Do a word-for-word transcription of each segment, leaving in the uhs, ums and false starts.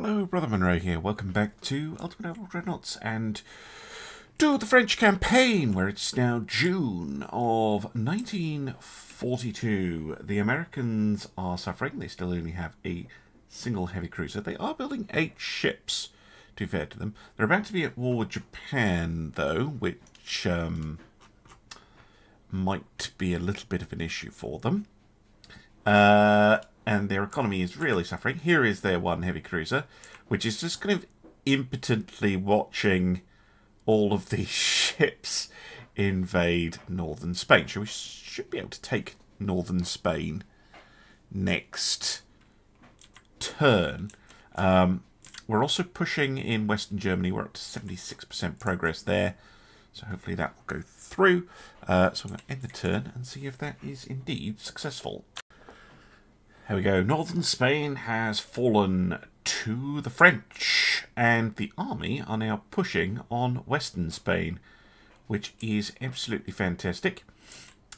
Hello, Brother Munro here. Welcome back to Ultimate Admiral Dreadnoughts and to the French campaign, where it's now June of nineteen forty-two. The Americans are suffering. They still only have a single heavy cruiser. They are building eight ships, to be fair to them. They're about to be at war with Japan, though, which um, might be a little bit of an issue for them. Uh... And their economy is really suffering. Here is their one heavy cruiser, which is just kind of impotently watching all of these ships invade northern Spain. So we should be able to take northern Spain next turn. Um, we're also pushing in Western Germany. We're up to seventy-six percent progress there. So hopefully that will go through. Uh, so I'm going to end the turn and see if that is indeed successful. Here we go. Northern Spain has fallen to the French, and the army are now pushing on Western Spain, which is absolutely fantastic.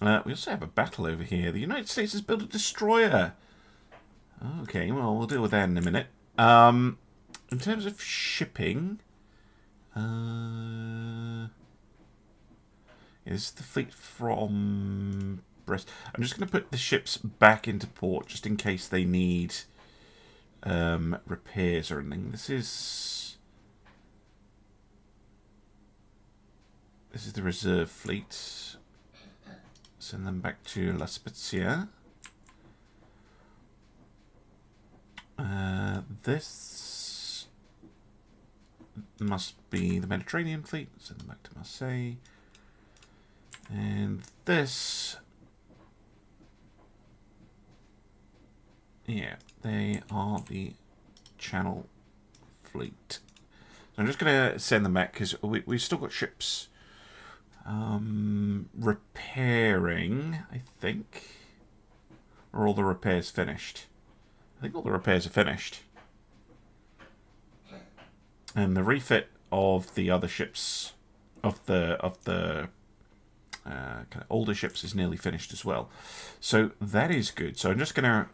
Uh, we also have a battle over here. The United States has built a destroyer. Okay, well, we'll deal with that in a minute. Um, in terms of shipping, uh, is the fleet from... I'm just going to put the ships back into port just in case they need um, repairs or anything. This is this is the reserve fleet. Send them back to La Spezia. Uh, this must be the Mediterranean fleet. Send them back to Marseille. And this... Yeah, they are the Channel Fleet. So I'm just going to send them back because we, we've still got ships um, repairing, I think. Are all the repairs finished? I think all the repairs are finished. And the refit of the other ships, of the of the uh, kind of older ships, is nearly finished as well. So that is good. So I'm just going to...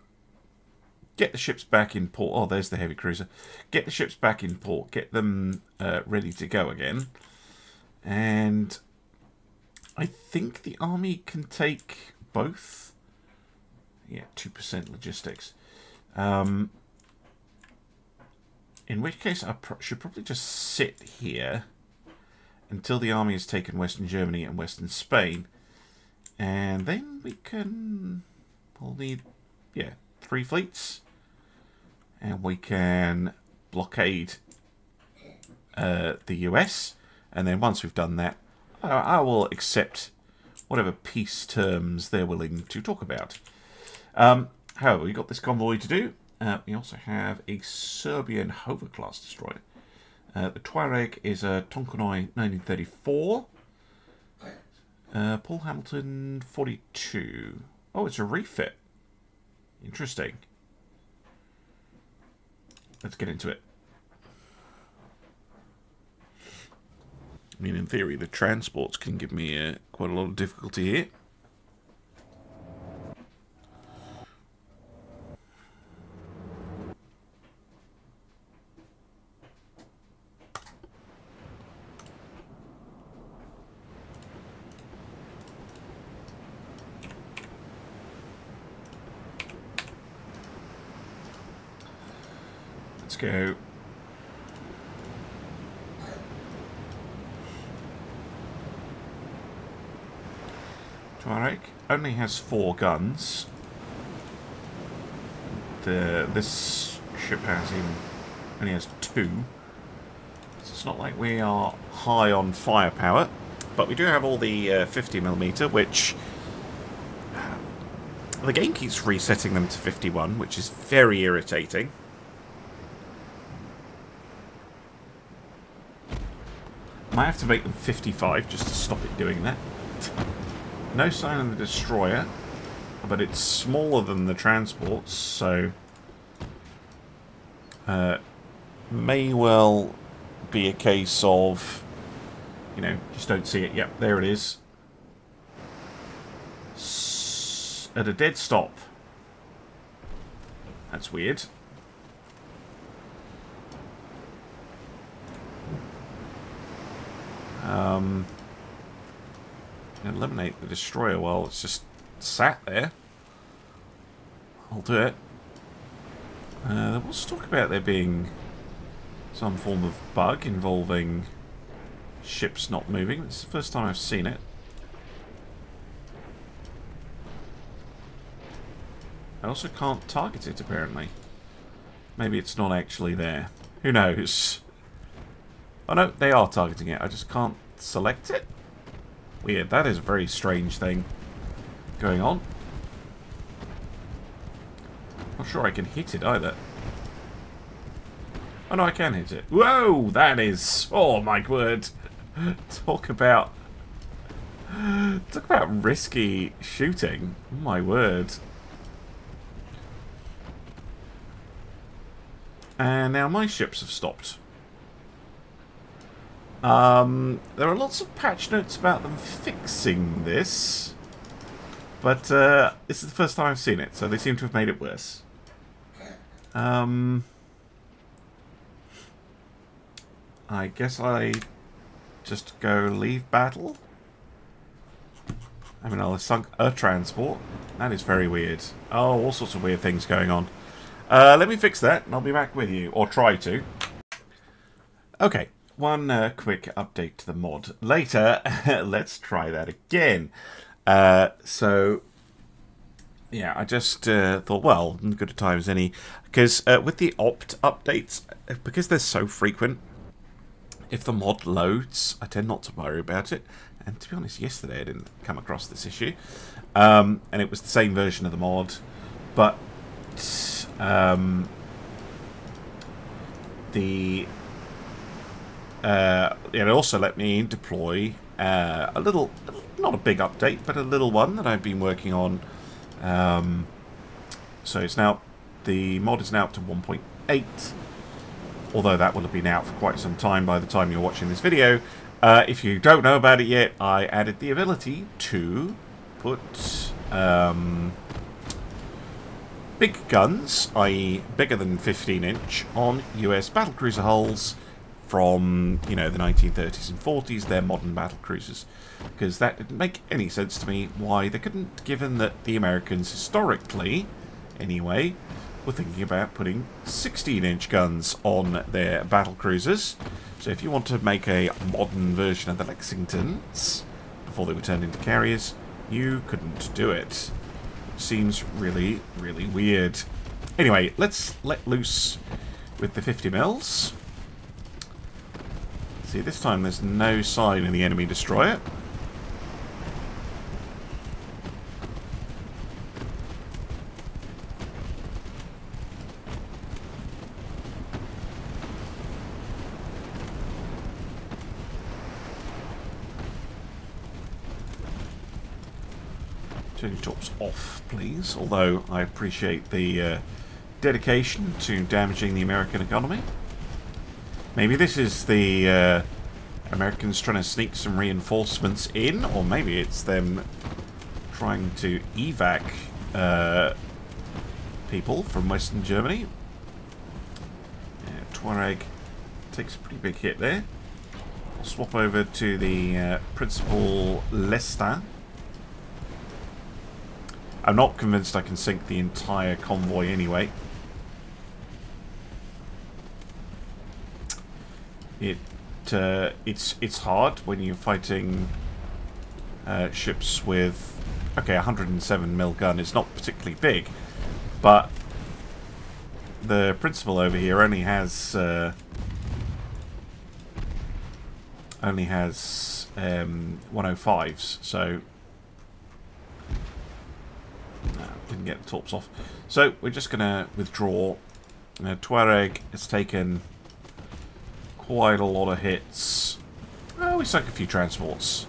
Get the ships back in port. Oh, there's the heavy cruiser. Get the ships back in port. Get them uh, ready to go again. And I think the army can take both. Yeah, two percent logistics. Um, in which case, I pro should probably just sit here until the army has taken Western Germany and Western Spain. And then we can... We'll need... Yeah. Three fleets, and we can blockade uh, the U S, and then once we've done that, I, I will accept whatever peace terms they're willing to talk about. Um, however, we've got this convoy to do. Uh, we also have a Serbian Hover-class destroyer. Uh, the Tuareg is a Tonkonoy nineteen thirty-four. Uh, Paul Hamilton forty-two. Oh, it's a refit. Interesting. Let's get into it. I mean, in theory, the transports can give me uh, quite a lot of difficulty here. Let's go. Tuareg only has four guns. The this ship has even only has two. So it's not like we are high on firepower, but we do have all the uh, fifty millimeter, which the game keeps resetting them to fifty-one, which is very irritating. I have to make them fifty-five just to stop it doing that. No sign of the destroyer, but it's smaller than the transports, so uh, may well be a case of, you know, just don't see it. Yep, there it is. S at a dead stop. That's weird. Um, and eliminate the destroyer while it's just sat there. I'll do it. Uh, there was talk about there being some form of bug involving ships not moving. It's the first time I've seen it. I also can't target it, apparently. Maybe it's not actually there. Who knows? Oh no, they are targeting it. I just can't select it? Weird. That is a very strange thing going on. Not sure I can hit it either. Oh no, I can hit it. Whoa! That is... Oh my word. Talk about... Talk about risky shooting. Oh my word. And now my ships have stopped. Um, there are lots of patch notes about them fixing this. But uh, this is the first time I've seen it, so they seem to have made it worse. Um, I guess I just go leave battle. I mean, I'll have sunk a transport. That is very weird. Oh, all sorts of weird things going on. Uh, let me fix that, and I'll be back with you. Or try to. Okay, one uh, quick update to the mod. Later, let's try that again. Uh, so, yeah, I just uh, thought, well, good a time as any. Because uh, with the opt updates, because they're so frequent, if the mod loads, I tend not to worry about it. And to be honest, yesterday I didn't come across this issue. Um, and it was the same version of the mod. But... Um, the uh, it also let me deploy uh, a little, not a big update, but a little one that I've been working on. Um, so it's now, the mod is now up to one point eight, although that will have been out for quite some time by the time you're watching this video. Uh, if you don't know about it yet, I added the ability to put... Um, big guns, that is bigger than fifteen inch, on U S battlecruiser hulls from, you know, the nineteen thirties and forties, their modern battlecruisers. Because that didn't make any sense to me why they couldn't, given that the Americans historically, anyway, were thinking about putting sixteen inch guns on their battlecruisers. So if you want to make a modern version of the Lexingtons, before they were turned into carriers, you couldn't do it. Seems really, really weird. Anyway, let's let loose with the fifty mils. See, this time there's no sign in the enemy destroyer. Tops off, please, although I appreciate the uh, dedication to damaging the American economy. Maybe this is the uh, Americans trying to sneak some reinforcements in, or maybe it's them trying to evac uh, people from Western Germany. Yeah, Tuareg takes a pretty big hit there. I'll swap over to the uh, Principal Lestin. I'm not convinced I can sink the entire convoy anyway. It uh, it's it's hard when you're fighting uh, ships with, okay, one hundred seven mil gun. It's not particularly big, but the Principal over here only has uh, only has um, one oh fives, so. Didn't get the torps off. So we're just going to withdraw. Now, Tuareg has taken quite a lot of hits. Oh, we sunk a few transports.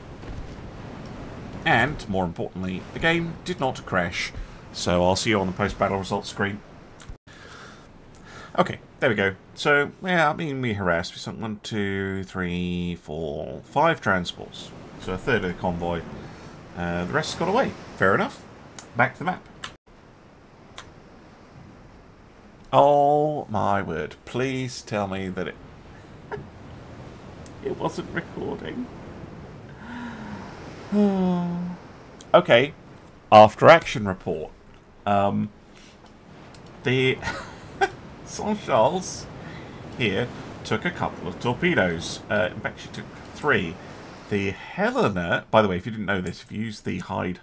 And, more importantly, the game did not crash. So I'll see you on the post-battle results screen. Okay, there we go. So, yeah, I mean, we harassed. We sunk one, two, three, four, five transports. So a third of the convoy. Uh, the rest got away. Fair enough. Back to the map. Oh my word, please tell me that it it wasn't recording. Hmm. Okay. After action report. Um, the Saint-Charles here took a couple of torpedoes. Uh, in fact, she took three. The Helena... By the way, if you didn't know this, if you use the hide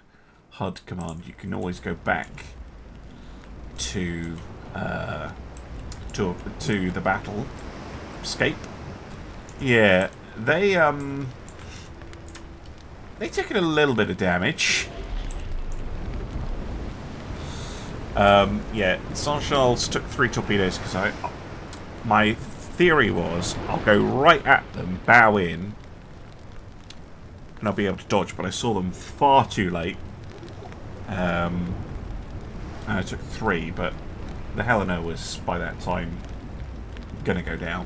H U D command, you can always go back to uh, to to the battle scape. Yeah, they um they took it a little bit of damage. Um, yeah, Saint-Charles took three torpedoes because I my theory was I'll go right at them, bow in, and I'll be able to dodge. But I saw them far too late. Um, and I took three, but the Helena was by that time gonna go down,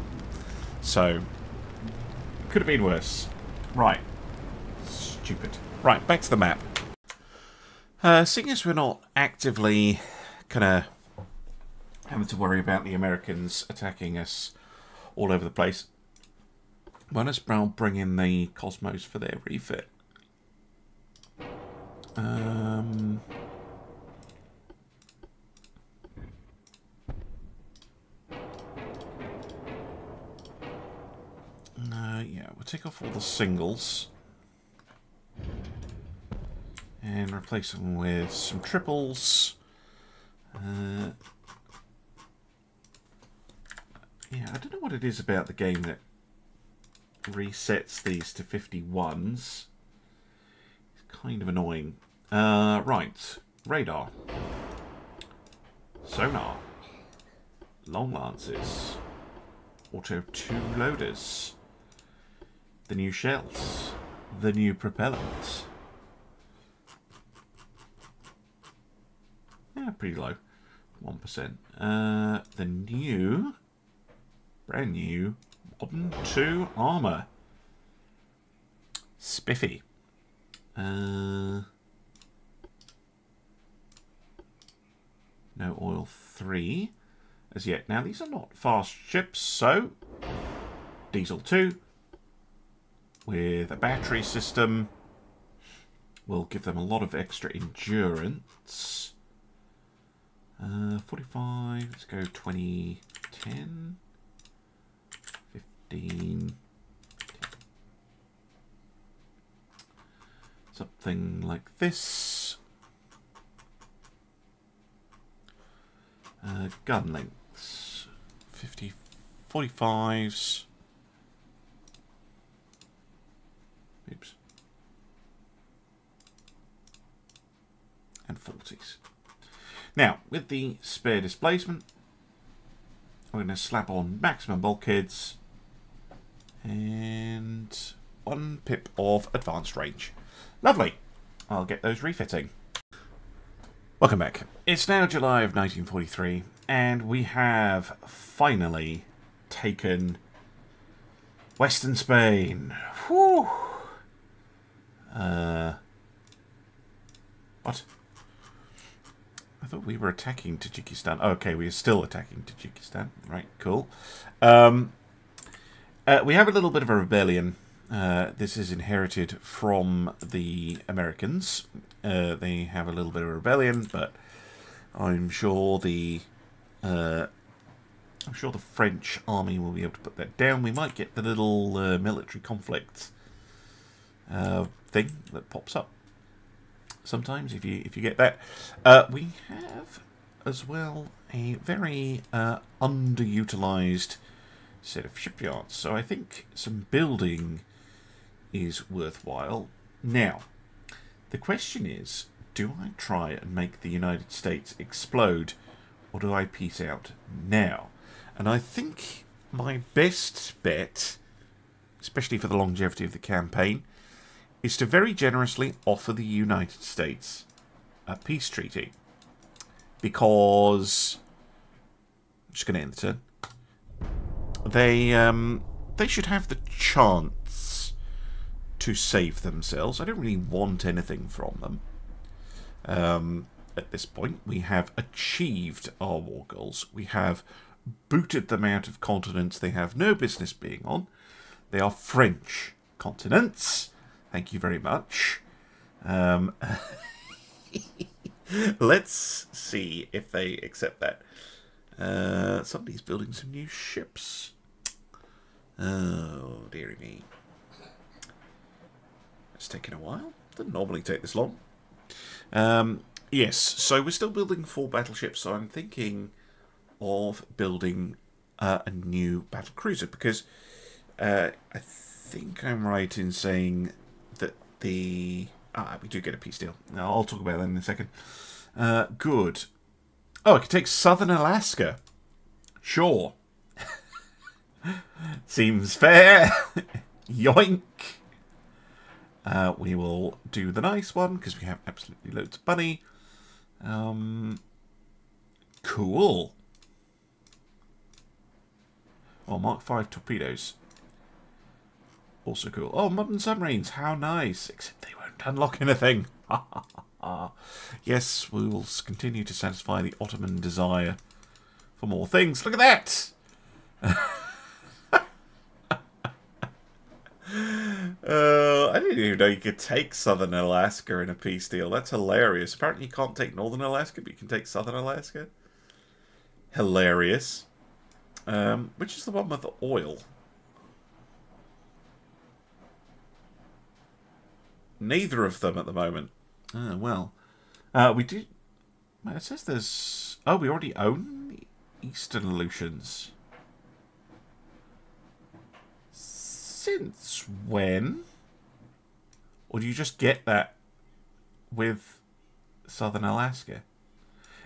so could have been worse. Right, stupid. Right, back to the map. Uh, seeing as we're not actively kind of having to worry about the Americans attacking us all over the place, why don't Brown bring in the Cosmos for their refit? Um, uh, yeah, we'll take off all the singles and replace them with some triples. Uh, yeah, I don't know what it is about the game that resets these to fifty-ones. It's kind of annoying. Uh, right. Radar. Sonar. Long lances. Auto two loaders. The new shells. The new propellant. Yeah, pretty low. one percent. Uh, the new, brand new, modern two armour. Spiffy. Uh... No oil three as yet. Now, these are not fast ships, so diesel two with a battery system will give them a lot of extra endurance. Uh, forty-five, let's go twenty, ten, fifteen, something like this. Uh, gun lengths, fifty, forty-fives. Oops. And forties. Now, with the spare displacement, we're going to slap on maximum bulkheads and one pip of advanced range. Lovely. I'll get those refitting. Welcome back. It's now July of nineteen forty-three, and we have finally taken Western Spain. Whew. Uh, what? I thought we were attacking Tajikistan. Oh, okay, we are still attacking Tajikistan. Right, cool. Um, uh, we have a little bit of a rebellion. Uh, this is inherited from the Americans. Uh, they have a little bit of a rebellion, but I'm sure the uh, I'm sure the French army will be able to put that down. We might get the little uh, military conflict uh, thing that pops up sometimes. If you if you get that, uh, we have as well a very uh, underutilized set of shipyards. So I think some building is worthwhile. Now, the question is, do I try and make the United States explode, or do I peace out now? And I think my best bet, especially for the longevity of the campaign, is to very generously offer the United States a peace treaty. Because... I'm just going to end the turn. They, um, they should have the chance to save themselves. I don't really want anything from them. Um, at this point, we have achieved our war goals. We have booted them out of continents they have no business being on. They are French continents. Thank you very much. Um, let's see if they accept that. Uh, somebody's building some new ships. Oh, dearie me. It's taken a while. Doesn't normally take this long. Um, yes, so we're still building four battleships, so I'm thinking of building uh, a new battlecruiser, because uh, I think I'm right in saying that the... Ah, we do get a peace deal. I'll talk about that in a second. Uh, good. Oh, I could take southern Alaska. Sure. Seems fair. Yoink. Uh, we will do the nice one, because we have absolutely loads of money. Um, cool. Oh, Mark five torpedoes. Also cool. Oh, modern submarines. How nice. Except they won't unlock anything. Yes, we will continue to satisfy the Ottoman desire for more things. Look at that! Uh, I didn't even know you could take southern Alaska in a peace deal. That's hilarious. Apparently you can't take northern Alaska, but you can take southern Alaska. Hilarious. Um, which is the one with the oil? Neither of them at the moment. Oh, well. Uh, we did... It says there's... Oh, we already own the Eastern Aleutians. Since when? Or do you just get that with southern Alaska?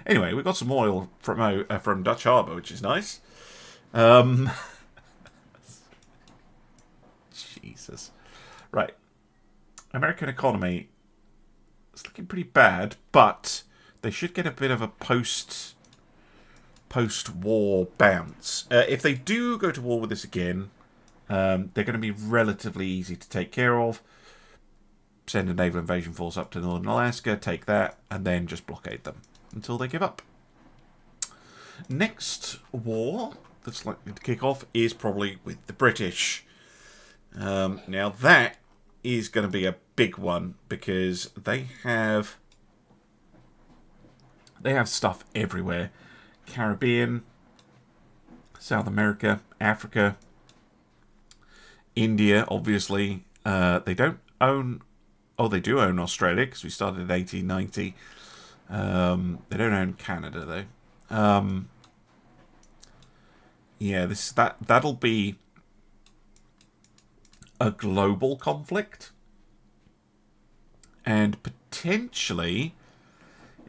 Anyway, we got some oil from uh, from Dutch Harbour, which is nice. Um, Jesus. Right. American economy... It's looking pretty bad, but they should get a bit of a post, post-war bounce. Uh, if they do go to war with this again, um, they're going to be relatively easy to take care of. Send a naval invasion force up to northern Alaska, take that, and then just blockade them until they give up. Next war that's likely to kick off is probably with the British. Um, now that is going to be a big one, because they have they have stuff everywhere. Caribbean, South America, Africa, India, obviously. Uh, they don't own... Oh, they do own Australia, because we started in eighteen ninety. Um, they don't own Canada, though. Um, yeah, this that that'll be a global conflict. And potentially,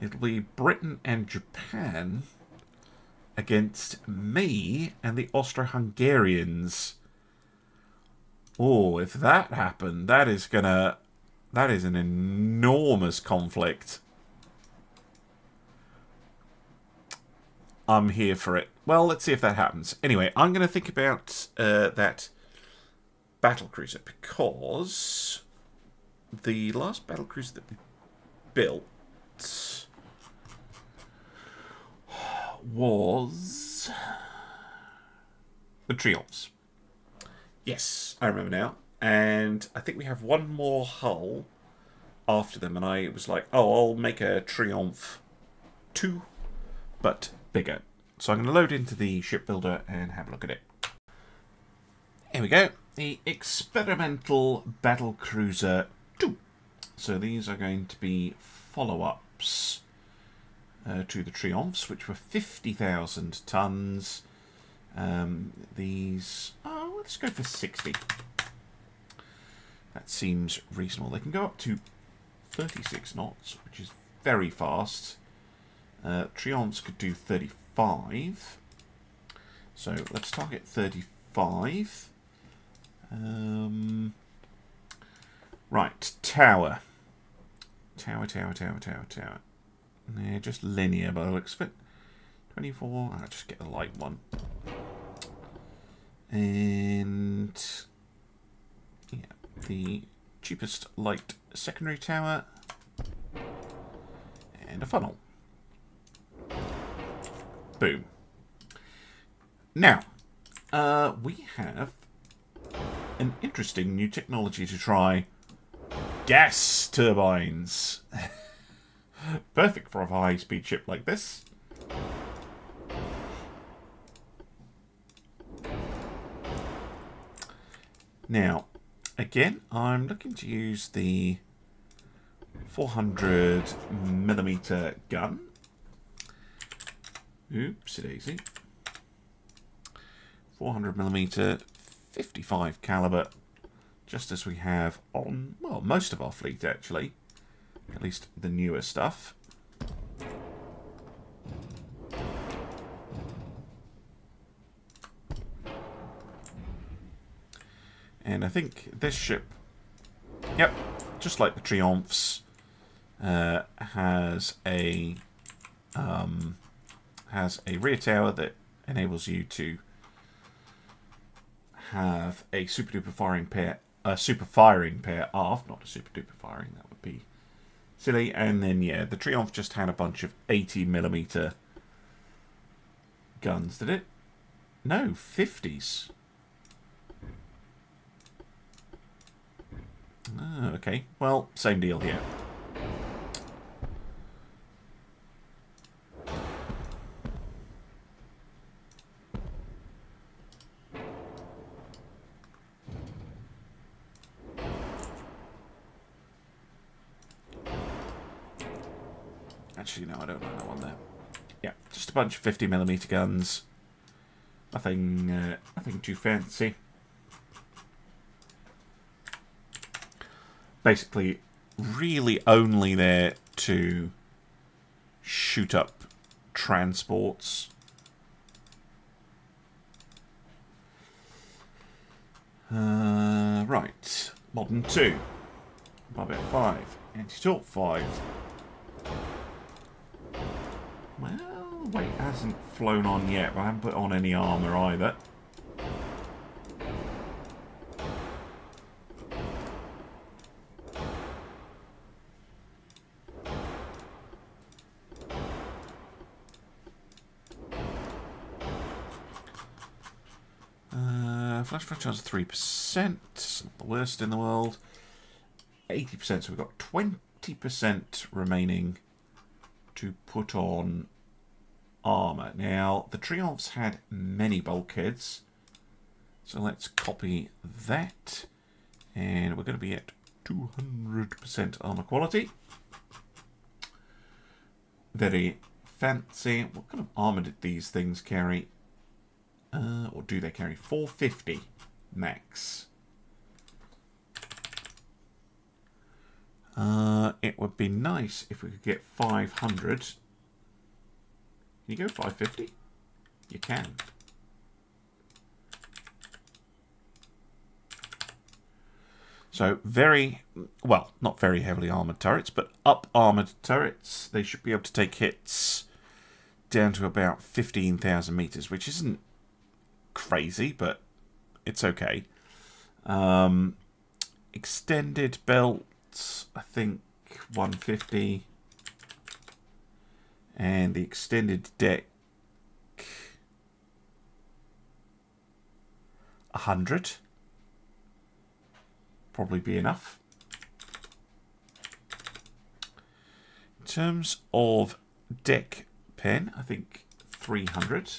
it'll be Britain and Japan against me and the Austro-Hungarians. Oh, if that happened, that is gonna... That is an enormous conflict. I'm here for it. Well, let's see if that happens. Anyway, I'm going to think about uh, that battlecruiser, because... The last battlecruiser that we built was the Triomphe. Yes, I remember now. And I think we have one more hull after them. And I was like, oh, I'll make a Triomphe two, but bigger. So I'm going to load into the shipbuilder and have a look at it. Here we go. The Experimental Battlecruiser two. So these are going to be follow-ups uh, to the Triomphes, which were fifty thousand tons. Um, these, oh, let's go for sixty. That seems reasonable. They can go up to thirty-six knots, which is very fast. Uh, Triomphes could do thirty-five. So let's target thirty-five. Um... Right, tower. Tower, tower, tower, tower, tower. Yeah, just linear by the looks of it. twenty-four, I'll just get the light one. And yeah, the cheapest light secondary tower. And a funnel. Boom. Now, uh, we have an interesting new technology to try gas turbines. Perfect for a high-speed ship like this. Now, again, I'm looking to use the four hundred millimeter gun. Oopsie daisy. four hundred millimeter fifty-five caliber, just as we have on, well, most of our fleet actually. At least the newer stuff. And I think this ship, yep, just like the Triomphes, uh, has a um, has a rear tower that enables you to have a super duper firing pair, a super firing pair aft, not a super duper firing. That would be silly. And then yeah, the Triomphe just had a bunch of eighty millimeter guns, did it? No, fifties. Oh, okay. Well, same deal here. Actually, no, I don't like that one there. Yeah, just a bunch of fifty millimeter guns. Nothing, uh, nothing too fancy. Basically, really only there to shoot up transports. Uh, right. Modern two. Barbette five. Anti-torp five. Well, wait, it hasn't flown on yet, but I haven't put on any armour either. Flash flash chance of three percent. It's not the worst in the world. Eighty percent, so we've got twenty percent remaining to put on armour. Now the Triomphes had many bulkheads, so let's copy that. And we're going to be at two hundred percent armour quality. Very fancy. What kind of armour did these things carry? Uh, or do they carry four fifty max? Uh, it would be nice if we could get five hundred. Can you go five fifty? You can. So very, well, not very heavily armoured turrets, but up armoured turrets. They should be able to take hits down to about fifteen thousand metres, which isn't crazy, but it's okay. Um, extended belts, I think one fifty, and the extended deck one hundred probably be enough. In terms of deck pen, I think three hundred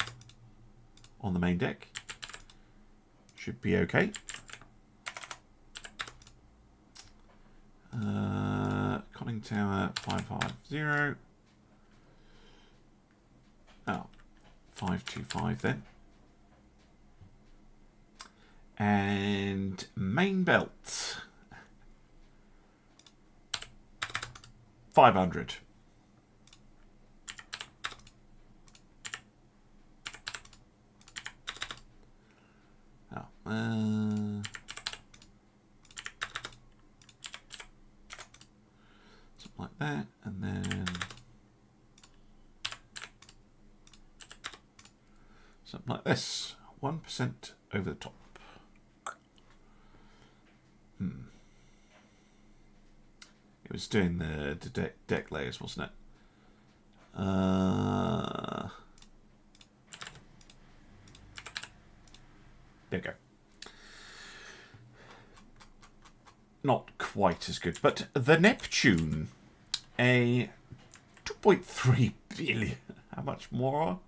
on the main deck should be okay. Uh, conning tower five fifty. Oh, five twenty-five then. And main belt five hundred. Uh, something like that, and then something like this. One percent over the top. Hmm. It was doing the deck deck layers, wasn't it? Uh, there we go. not quite as good. But the Neptune, a two point three billion. How much more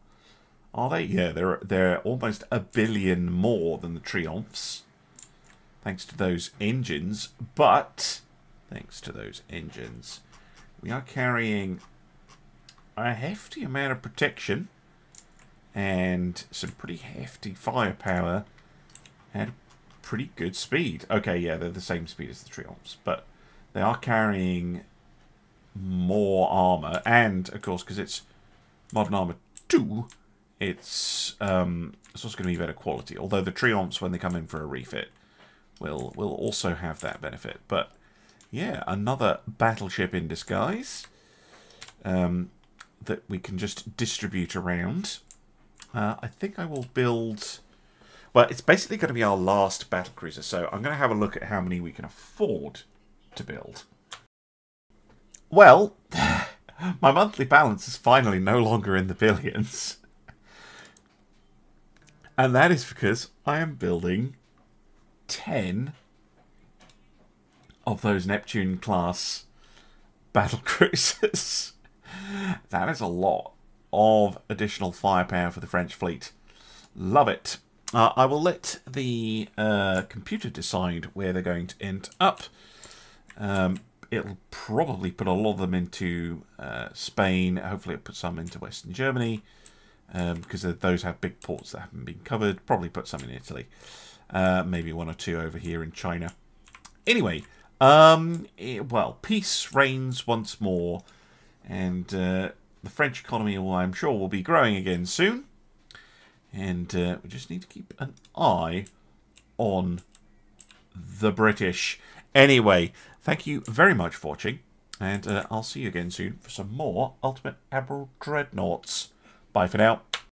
are they? Yeah, they're they're almost a billion more than the Triomphs, thanks to those engines. But thanks to those engines, we are carrying a hefty amount of protection and some pretty hefty firepower and pretty good speed. Okay, yeah, they're the same speed as the Triumphs, but they are carrying more armor. And, of course, because it's Modern Armor two, it's, um, it's also going to be better quality. Although the Triumphs, when they come in for a refit, will, will also have that benefit. But, yeah, another battleship in disguise um, that we can just distribute around. Uh, I think I will build... Well, it's basically going to be our last battlecruiser, so I'm going to have a look at how many we can afford to build. Well, my monthly balance is finally no longer in the billions. And that is because I am building ten of those Neptune-class battlecruisers. That is a lot of additional firepower for the French fleet. Love it. Uh, I will let the uh, computer decide where they're going to end up. Um, it'll probably put a lot of them into uh, Spain. Hopefully it'll put some into Western Germany, um, because those have big ports that haven't been covered. Probably put some in Italy. Uh, maybe one or two over here in China. Anyway, um, it, well, peace reigns once more. And uh, the French economy, will, I'm sure, will be growing again soon. And uh, we just need to keep an eye on the British. Anyway, thank you very much for watching. And uh, I'll see you again soon for some more Ultimate Admiral Dreadnoughts. Bye for now.